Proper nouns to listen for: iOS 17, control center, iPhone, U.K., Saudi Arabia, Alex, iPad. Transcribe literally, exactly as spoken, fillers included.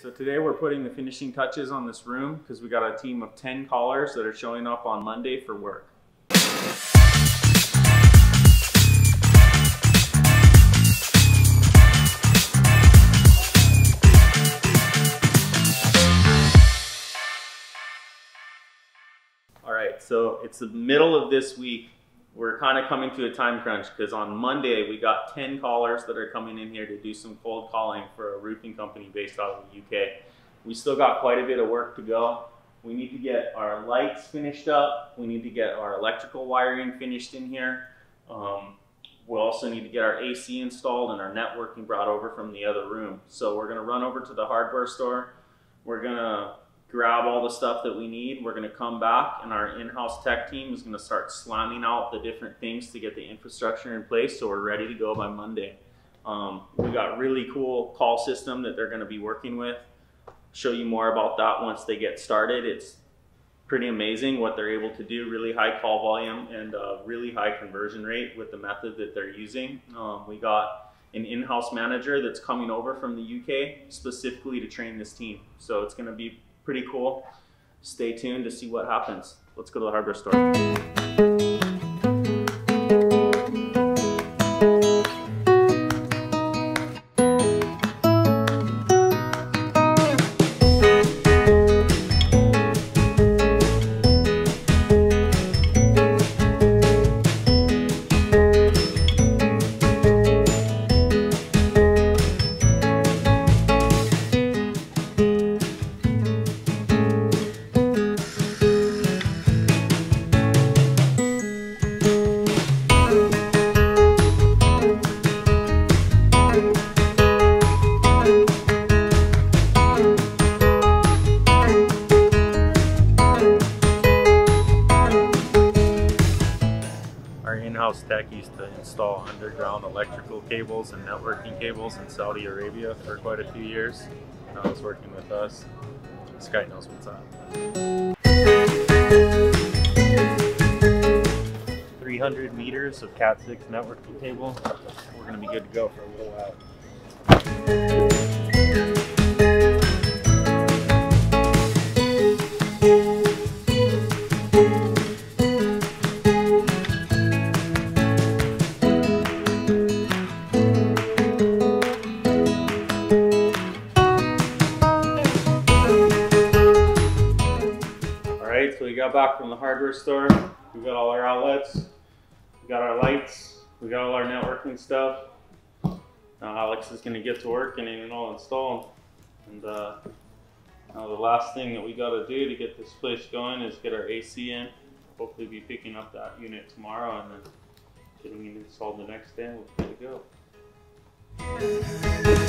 So today we're putting the finishing touches on this room because we got a team of ten callers that are showing up on Monday for work. All right, so it's the middle of this week. We're kind of coming to a time crunch because on Monday we got ten callers that are coming in here to do some cold calling for a roofing company based out of the U K. We still got quite a bit of work to go. We need to get our lights finished up. We need to get our electrical wiring finished in here. Um, we also need to get our A C installed and our networking brought over from the other room. So we're gonna run over to the hardware store. We're gonna grab all the stuff that we need. We're gonna come back and our in-house tech team is gonna start slamming out the different things to get the infrastructure in place so we're ready to go by Monday. Um, we got a really cool call system that they're gonna be working with. Show you more about that once they get started. It's pretty amazing what they're able to do, really high call volume and uh, really high conversion rate with the method that they're using. Um, we got an in-house manager that's coming over from the U K specifically to train this team. So it's gonna be pretty cool. Stay tuned to see what happens. Let's go to the hardware store. In-house tech used to install underground electrical cables and networking cables in Saudi Arabia for quite a few years. Now he's working with us. This guy knows what's up. three hundred meters of cat six networking cable. We're going to be good to go for a little while. Back from the hardware store, we got all our outlets, we got our lights, we got all our networking stuff. Now Alex is going to get to work and it'll install them. And uh, now the last thing that we got to do to get this place going is get our A C in. Hopefully be picking up that unit tomorrow and then getting it installed the next day. We'll be good to go.